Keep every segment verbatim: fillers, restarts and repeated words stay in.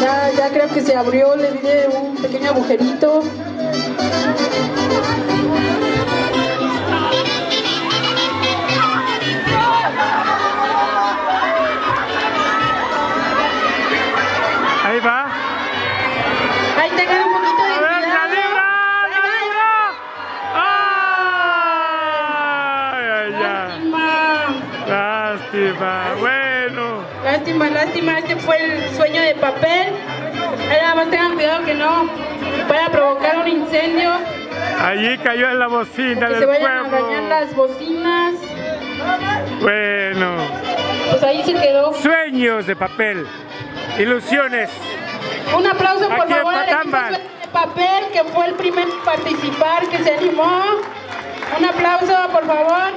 Ya, ya creo que se abrió, le viene un pequeño agujerito. Ahí va. Ahí te queda un poquito de vida. ¡La libra! ¡La libra! ¡Ay, ay, ay! ¡Lástima! Bueno. Lástima, lástima. Este fue el sueño de papel. Nada más tengan cuidado que no pueda provocar un incendio. Allí cayó en la bocina del pueblo. Que se vayan a dañar las bocinas. Bueno. Pues ahí se quedó. Sueños de papel. Ilusiones. Un aplauso por favor al equipo de papel, que fue el primer en participar, que se animó. Un aplauso por favor.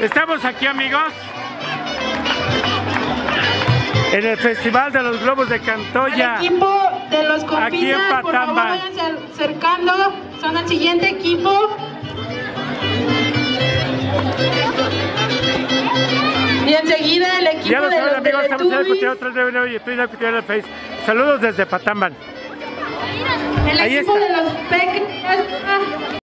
Estamos aquí, amigos, en el Festival de los Globos de Cantoya. El equipo de los compinas, aquí en Patamban, por favor, váyanse acercando. Son el siguiente equipo. Y enseguida el equipo ya lo saben, de los amigos, estamos en el Cultivo tres de enero y estoy en el Cultivo de Face. Saludos desde Patamban. El Ahí equipo está. de los pequeños.